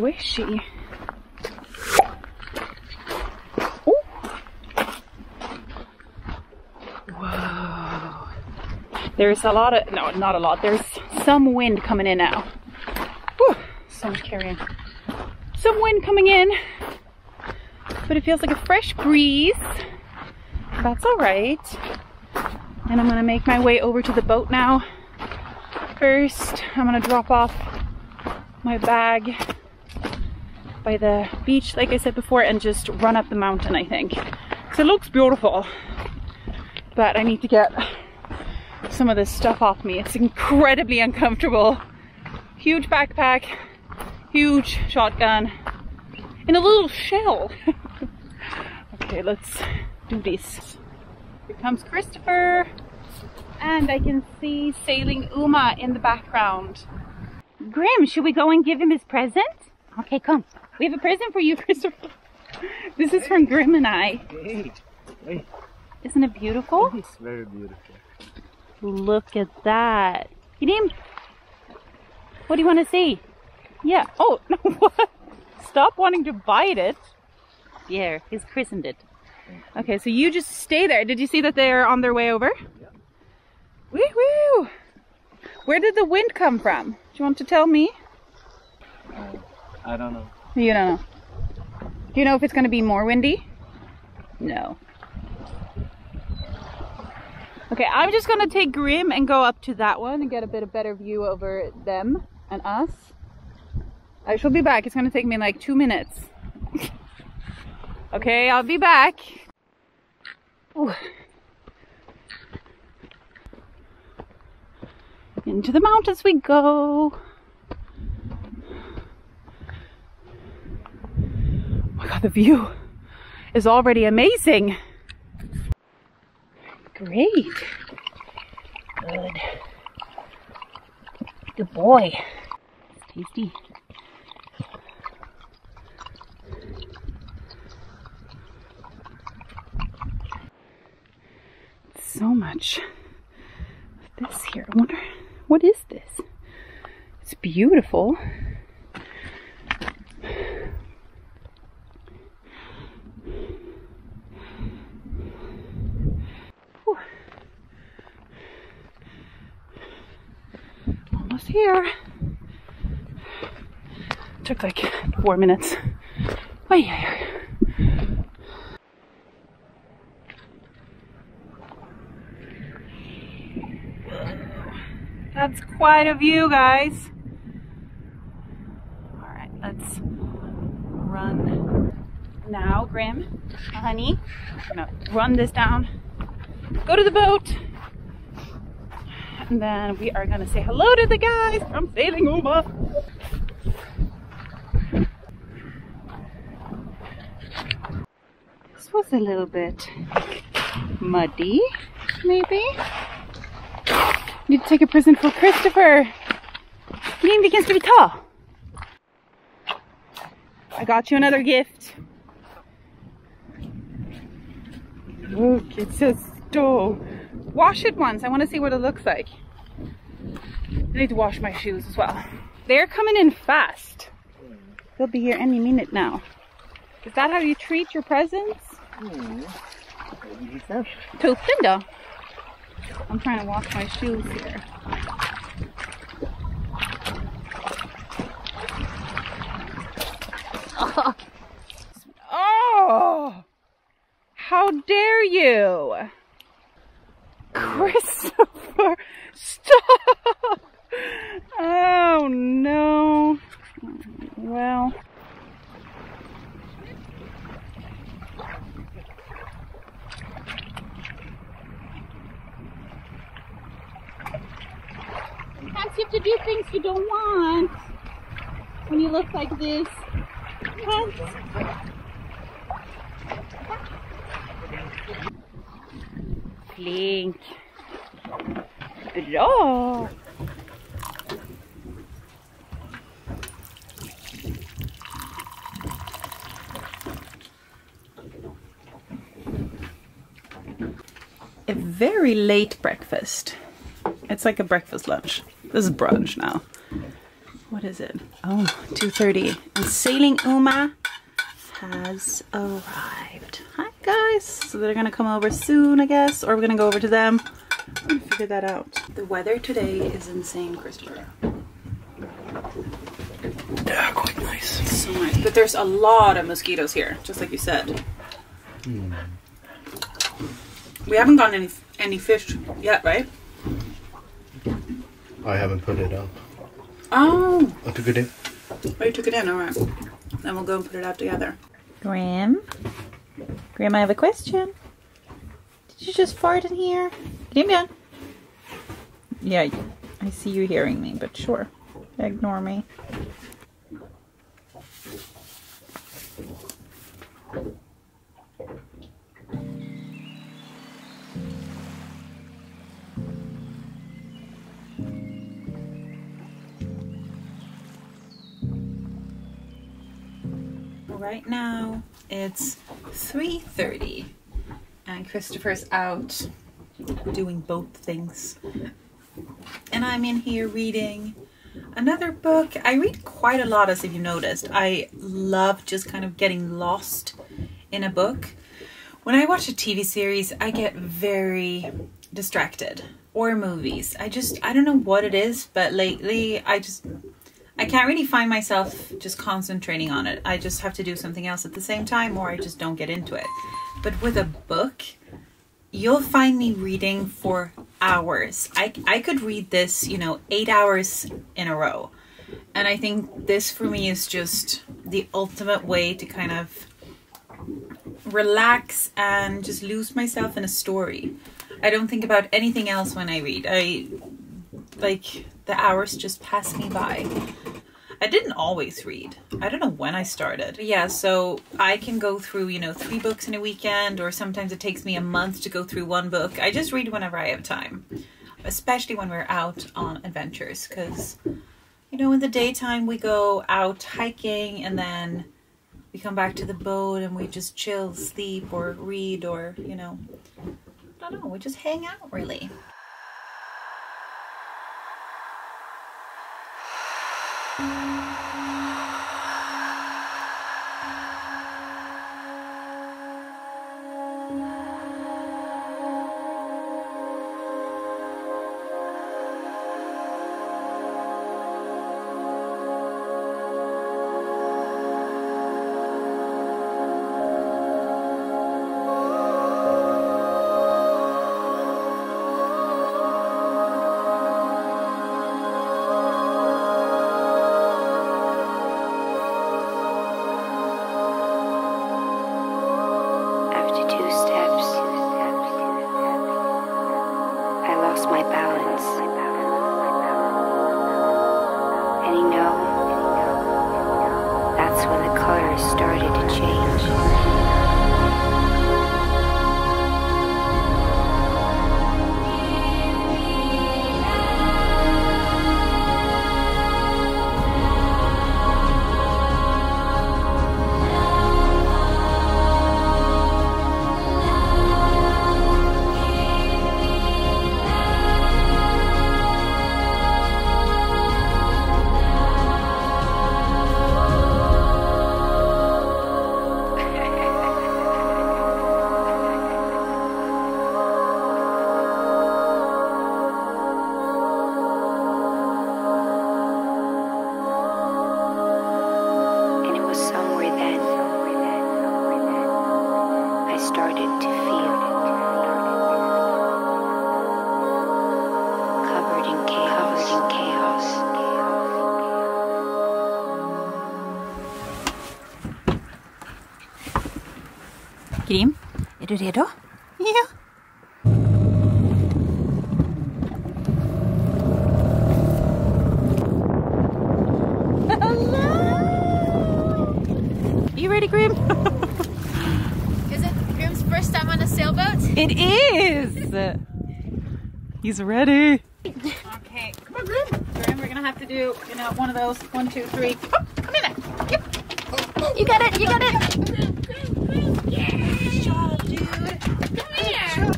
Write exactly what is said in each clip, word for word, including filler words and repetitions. squishy. Oh! Whoa. There's a lot of, no, not a lot. There's some wind coming in now. Whew, so much carrying. Some wind coming in, but it feels like a fresh breeze. That's all right. And I'm gonna make my way over to the boat now. First, I'm gonna drop off my bag by the beach, like I said before, and just run up the mountain, I think. So it looks beautiful, but I need to get some of this stuff off me. It's incredibly uncomfortable. Huge backpack, huge shotgun, and a little shell. Okay, let's do this. Here comes Christopher, and I can see Sailing Uma in the background. Grim, should we go and give him his present? Okay, come. We have a present for you, Christopher. This is from Grim and I. Hey, hey. Isn't it beautiful? It's very beautiful. Look at that. Grim, what do you want to see? Yeah. Oh, no, what? Stop wanting to bite it. Yeah, he's christened it. Okay, so you just stay there. Did you see that they're on their way over? Yeah. Woo-hoo! Where did the wind come from? Do you want to tell me? Uh, I don't know. You don't know. Do you know if it's going to be more windy? No. Okay, I'm just going to take Grim and go up to that one and get a bit of better view over them and us. I shall be back. It's going to take me like two minutes. Okay, I'll be back. Ooh. Into the mountains we go. Oh my god, the view is already amazing. Great. Good. Good boy. It's tasty. So much of this here. I wonder, what is this? It's beautiful. Whew. Almost here. Took like four minutes. Way here. That's quite a view, guys. All right, let's run now, Grim, honey. I'm gonna run this down, go to the boat, and then we are gonna say hello to the guys from Sailing Uma. This was a little bit muddy, maybe. Need to take a present for Christopher. Grim begins to be tall. I got you another gift. Look, it says dough. Wash it once. I want to see what it looks like. I need to wash my shoes as well. They're coming in fast. They'll be here any minute now. Is that how you treat your presents? Mm. Tupendo. I'm trying to wash my shoes here. Oh. Oh! How dare you! Christopher! Stop! Oh no! Well... Sometimes you have to do things you don't want when you look like this. Flink. Bra. A very late breakfast. It's like a breakfast lunch. This is brunch now. What is it? Oh, two thirty. And Sailing Uma has arrived. Hi guys, so they're gonna come over soon, I guess, or we're gonna go over to them. I'm gonna figure that out. The weather today is insane, Christopher. Yeah, quite nice. It's so nice, but there's a lot of mosquitoes here, just like you said. Mm. We haven't gotten any any fish yet, right? I haven't put it up. Oh. I took it in. Oh, you took it in, alright. Then we'll go and put it out together. Grim? Grim, I have a question. Did you just fart in here? Grim, yeah, I see you hearing me, but sure. Ignore me. Right now it's three thirty and Christopher's out doing boat things and I'm in here reading another book. I read quite a lot, as if you noticed. I love just kind of getting lost in a book. When I watch a T V series, I get very distracted, or movies. I just, I don't know what it is, but lately I just, I can't really find myself just concentrating on it. I just have to do something else at the same time, or I just don't get into it. But with a book, you'll find me reading for hours. I, I could read this, you know, eight hours in a row. And I think this for me is just the ultimate way to kind of relax and just lose myself in a story. I don't think about anything else when I read. I, like, the hours just pass me by. I didn't always read. I don't know when I started. But yeah, so I can go through, you know, three books in a weekend, or sometimes it takes me a month to go through one book. I just read whenever I have time, especially when we're out on adventures, because, you know, in the daytime we go out hiking and then we come back to the boat and we just chill, sleep, or read, or, you know, I don't know, we just hang out, really. Grim, är du redo? Ja. Hello! Are you ready, Grim? Is it Grim's first time on a sailboat? It is! He's ready! Okay, come on, Grim. Grim, we're gonna have to do, you know, one of those. One, two, three. Oh, come in there. Yep. You got it, you got it! Yeah. Good job, dude. Come here.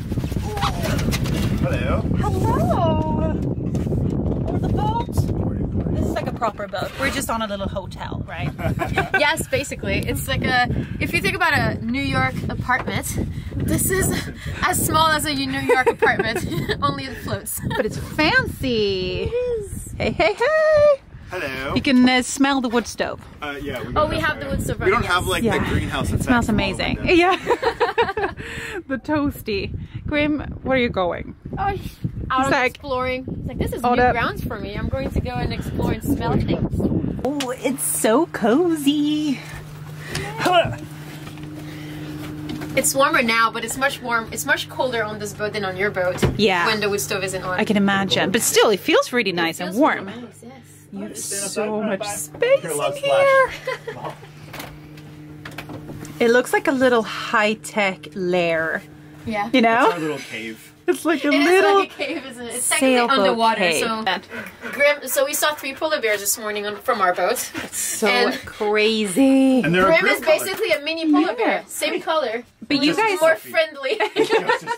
Hello. Hello. Over the boat. This is like a proper boat. We're just on a little hotel, right? Yes, basically. It's like a, if you think about a New York apartment, this is as small as a New York apartment, only it floats. But it's fancy. It is. Hey, hey, hey. Hello. You can uh, smell the wood stove. Uh, yeah. We oh, we have the wood stove. We don't have like yeah. the greenhouse. It smells amazing. Yeah. The toasty. Grim, where are you going? Oh, out like, exploring. It's like, this is new up. grounds for me. I'm going to go and explore and smell things. Oh, it's so cozy. Huh. It's warmer now, but it's much warm. It's much colder on this boat than on your boat. Yeah. When the wood stove isn't on. I can imagine, but still, it feels really nice feels and warm. Really nice, yes. You have so much space in here. It looks like a little high-tech lair. Yeah. You know? It's a little cave. It's like a it little is like a cave, isn't it? It's technically underwater, cave. so... Grim, so we saw three polar bears this morning on, from our boat. It's so and crazy. And Grim, Grim is color. basically a mini polar yeah. bear. Same color. But you guys more fluffy. friendly.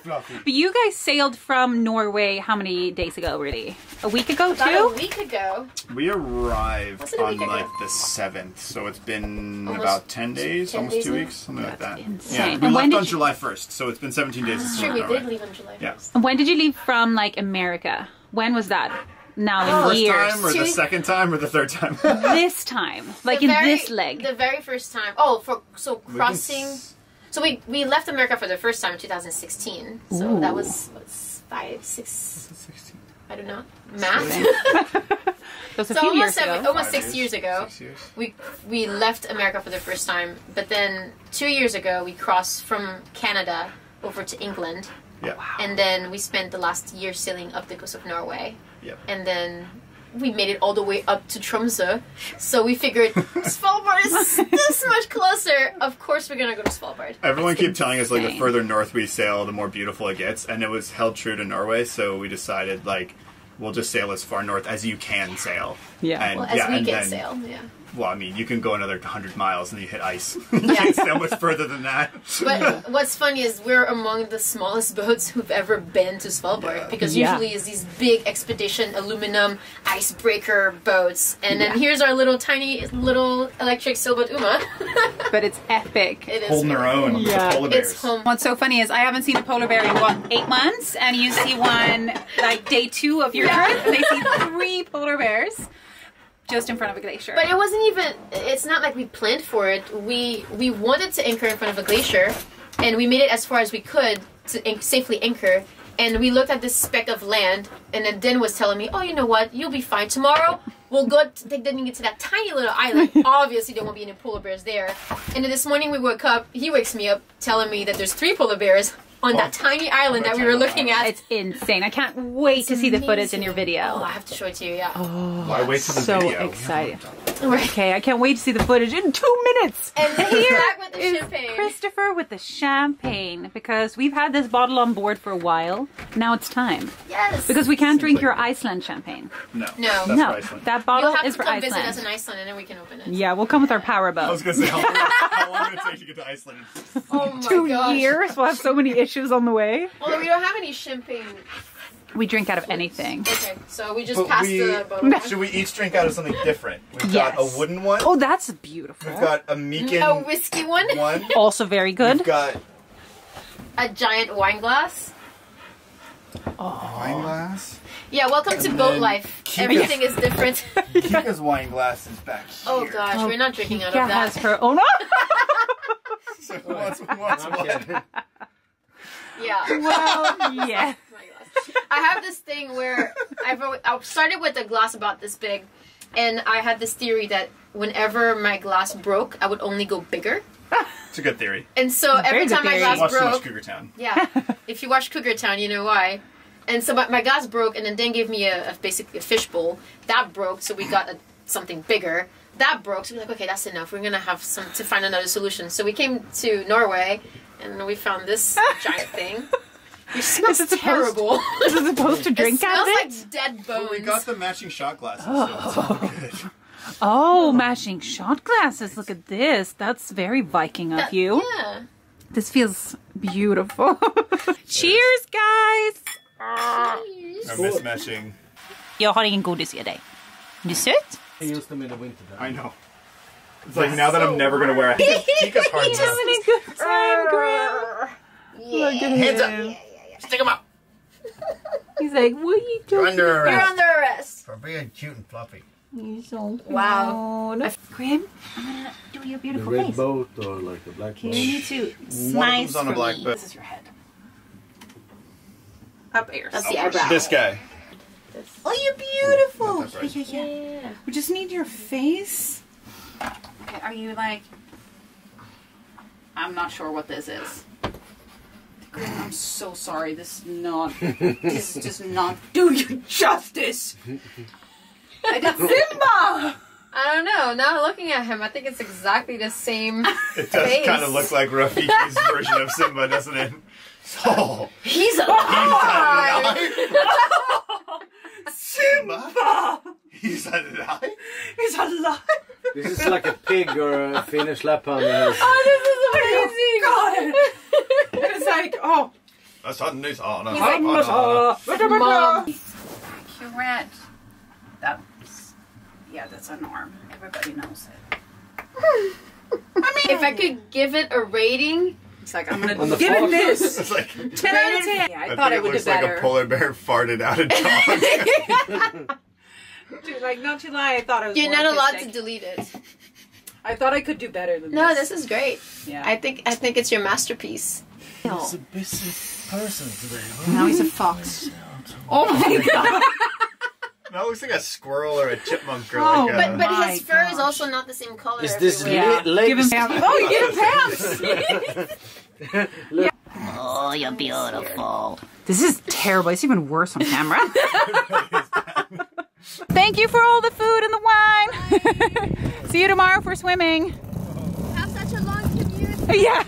But you guys sailed from Norway how many days ago, really? A week ago, About too? A week ago. We arrived on like the seventh, so it's been almost about ten days, ten almost days two now? weeks, something That's like that. Insane. Yeah, we and left on you... July first, so it's been seventeen days. It's ah. true, we did leave on July first. Yeah. And when did you leave from like America? When was that? Now oh, in years. First time or the second time or the third time? This time, like the in very, this leg. The very first time. Oh, for so crossing. So we, we left America for the first time in two thousand sixteen. So Ooh. that was, was five, six, sixteen. I don't know. Math. That's a so few almost, years seven, ago. almost six years, years ago, six years. we we left America for the first time. But then two years ago, we crossed from Canada over to England. Yeah. Wow. And then we spent the last year sailing up the coast of Norway. Yep. And then we made it all the way up to Tromsø, so we figured Svalbard is this much closer. Of course, we're gonna go to Svalbard. Everyone keeps telling us like the further north we sail, the more beautiful it gets, and it was held true to Norway. So we decided like we'll just sail as far north as you can sail. Yeah, and, well, as yeah, we and can then, sail. Yeah. Well, I mean, you can go another hundred miles and you hit ice. You yeah. can't sail much further than that. But what's funny is we're among the smallest boats who've ever been to Svalbard yeah. because yeah. usually it's these big expedition aluminum icebreaker boats, and yeah. then here's our little tiny little electric sailboat Uma. But it's epic. It is holding their own. Yeah. Polar bears. It's home. What's so funny is I haven't seen a polar bear in what eight months, and you see one like day two of your yeah. trip. They see three polar bears. Just in front of a glacier. But it wasn't even, it's not like we planned for it. We we wanted to anchor in front of a glacier, and we made it as far as we could to an safely anchor. And we looked at this speck of land, and then Den was telling me, oh, you know what, you'll be fine. Tomorrow, we'll go to, they didn't get to that tiny little island. Obviously, there won't be any polar bears there. And then this morning we woke up, he wakes me up telling me that there's three polar bears on oh, that tiny island that we were looking at. It's insane. I can't wait it's to see amazing. the footage in your video. Oh, I have to show it to you, yeah. Oh, well, I wait for the so video. So excited. Okay, I can't wait to see the footage in two minutes. And here with the is champagne. Christopher with the champagne, because we've had this bottle on board for a while. Now it's time. Yes. Because we can't drink like your Iceland champagne. No. No. That's no. For Iceland. That bottle You'll have is to for come Iceland. Visit us in Iceland, and then we can open it. Yeah, we'll come with our power boat. I was going to say, how long, how long did it take to get to Iceland? Oh my Two gosh. years. We'll have so many issues on the way. Well, we don't have any champagne. We drink out of anything. Okay, so we just but passed we, the bottle. Should we each drink out of something different? We've yes. got a wooden one. Oh, that's beautiful. We've got a Meekin. A whiskey one. one. Also very good. We've got a giant wine glass. Oh. Wine glass? Yeah, welcome and to boat life. Kika's, Everything is different. Kika's wine glass is back here. Oh gosh, oh, we're not drinking Kika out of that. Has her own. So what's, what's one? Yeah. Well, yeah. I have this thing where I've I started with a glass about this big, and I had this theory that whenever my glass broke, I would only go bigger. It's a good theory. And so Very every time theory. my glass broke, you watch Cougar Town. Yeah, if you watch Cougar Town, you know why. And so my, my glass broke, and then Dan gave me a, a basically a fishbowl that broke, so we got a, something bigger. That broke, so we're like, okay, that's enough. We're gonna have some to find another solution. So we came to Norway, and we found this giant thing. It smells is it terrible. Supposed, is it supposed to drink it out of it? It smells like dead bones. Well, we got the matching shot glasses. Oh, so it's good. oh matching shot glasses. Look at this. That's very Viking of that, you. Yeah. This feels beautiful. Cheers, guys. Cheers. I miss matching. Jag har ingen godis I dig. Du är söt. I used them in the winter time. I know. It's like, that's now that so I'm never going to wear a hat. He's having a good time, Grim. Yeah. Look at him. Hands up. Yeah, yeah, yeah. Stick him up. He's like, what are you doing? You're under arrest. You're under arrest. For being cute and fluffy. You're so cute. Wow. Grim, I'm going to do your beautiful face. A red boat or like a black boat? You need to slice on a black boat. This is your head. Up airs. That's the eyebrow. This guy. This. Oh, you're beautiful. Right. Yeah, yeah, yeah. Yeah. We just need your face. Okay, are you like... I'm not sure what this is. I'm so sorry. This is not... this does not do you justice. I did Simba! I don't know. Now looking at him, I think it's exactly the same It does face. Kind of look like Rafiki's version of Simba, doesn't it? Oh, he's alive! He's alive! Simba! He's alive? He's alive! This is like a pig or a Finnish leopard. Oh, this is amazing! Oh, God! And it's like, oh. That's underneath. Oh, no. He's like, oh, no. Mom. Accurate. That's, yeah, that's an arm. Everybody knows it. I mean, if I could give it a rating, it's like, I'm going to give it this. It's like, ten out of ten. Yeah, I, I thought it, it would be better. It looks like a polar bear farted out a dog. Dude, like, not to lie, I thought I was You're not allowed to delete it. I thought I could do better than no, this. No, this is great. Yeah. I think I think it's your masterpiece. He's a busy person today. Huh? Now he's a fox. Oh my God. That looks like a squirrel or a chipmunk or oh, like a... But, but his fur gosh. is also not the same color. Is this lit? Yeah. Give him pants. Oh, you give him pants! Oh, you're beautiful. This is terrible. It's even worse on camera. Thank you for all the food and the wine. See you tomorrow for swimming. Have such a long commute. Yeah.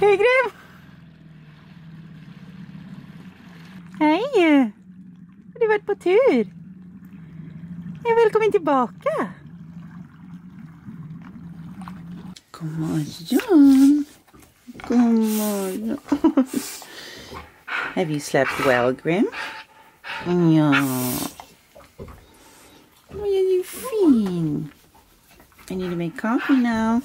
Hey, Grim! Hej! Har du varit på tur? Ja, välkommen tillbaka! God morgon! God morgon! Have you slept well, Grim? Ja! Vad är du fin! I need to make coffee now.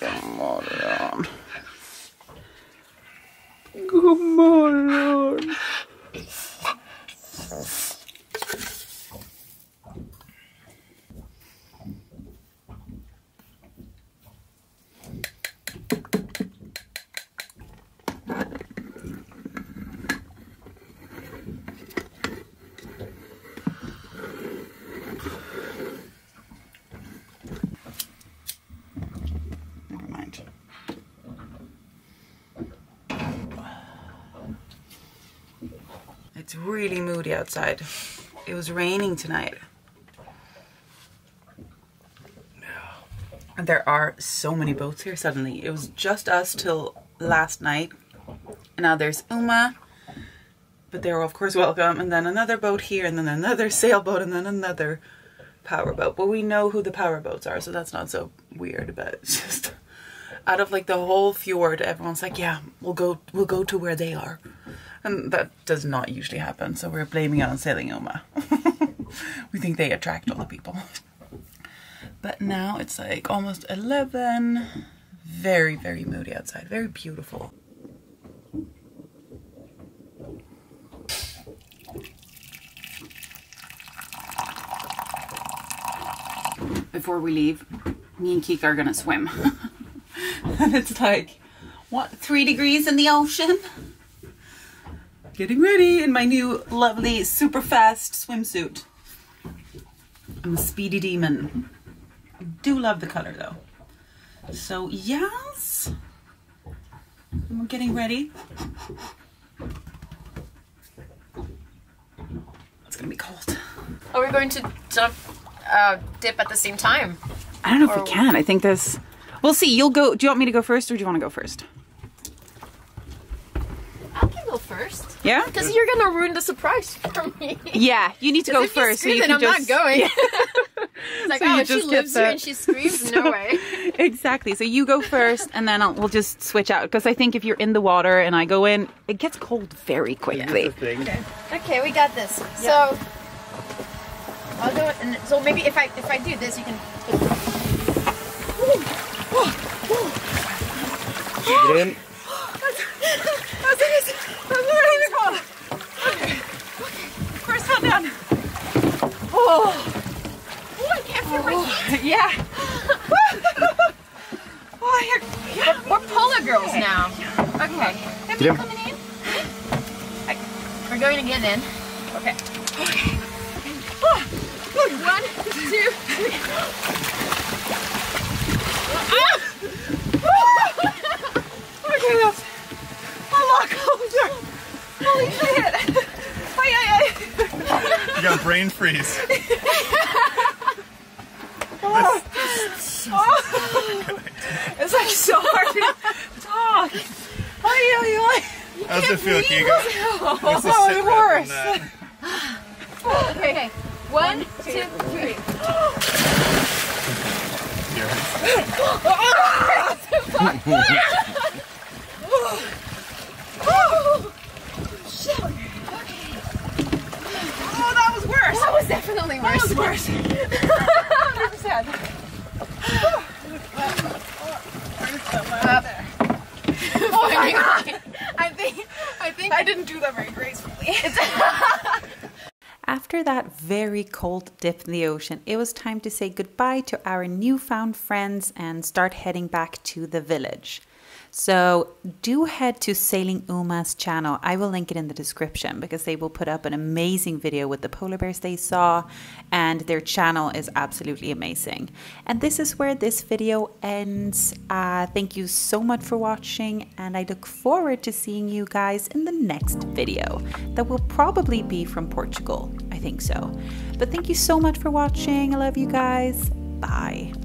God morgon. God morgon. It's really moody outside. It was raining tonight. And there are so many boats here suddenly. It was just us till last night. And now there's Uma, but they're of course welcome. And then another boat here, and then another sailboat, and then another powerboat. But we know who the powerboats are, so that's not so weird. But it's just out of like the whole fjord, everyone's like, yeah, we'll go, we'll go to where they are. And that does not usually happen, so we're blaming it on Sailing Uma. We think they attract all the people. But now it's like almost eleven. Very, very moody outside. Very beautiful. Before we leave, me and Kika are gonna swim. And it's like, what, three degrees in the ocean? Getting ready in my new lovely super fast swimsuit. I'm a speedy demon. I do love the color though. So yes, we're getting ready. It's gonna be cold. Are we going to dip, uh, dip at the same time? I don't know or if we can. I think there's We'll see. You'll go. Do you want me to go first, or do you want to go first? I can go first. Yeah? Because you're going to ruin the surprise for me. Yeah, you need to go first. So you can I'm just, not going. Yeah. It's like, so oh, she lives here and she screams, so, no way. Exactly. So you go first, and then I'll, we'll just switch out. Because I think if you're in the water and I go in, it gets cold very quickly. Yeah, okay. Okay, we got this. Yeah. So I'll go. And so maybe if I if I do this, you can. Ooh. Ooh. Ooh. Ooh. That's it. That's really cold. Okay. Okay. First one down. Oh. Oh, I can't feel oh. my feet. Yeah. Oh, you're, you're, we're, we're polar girls okay. now. Okay. Have you coming in? I, we're going to get in. Okay. Okay. Oh. One, two, three. Ah. Okay, that's. Holy shit! Ay, ay, ay. You got a brain freeze. Oh. Oh. It's like so hard to talk. Ay, ay, ay. How's it feel, Kiga? Oh, it's worse. Oh, okay, okay. One, One two, two, three. Oh. Oh, shit. Okay. Oh, that was worse. That was definitely worse. That was worse. one hundred percent. Oh, uh, oh my God. I think, I think I didn't do that very gracefully. After that very cold dip in the ocean, it was time to say goodbye to our newfound friends and start heading back to the village. So do head to Sailing Uma's channel. I will link it in the description because they will put up an amazing video with the polar bears they saw, and their channel is absolutely amazing. And this is where this video ends. Uh, thank you so much for watching, and I look forward to seeing you guys in the next video. That will probably be from Portugal, I think so. But thank you so much for watching. I love you guys. Bye.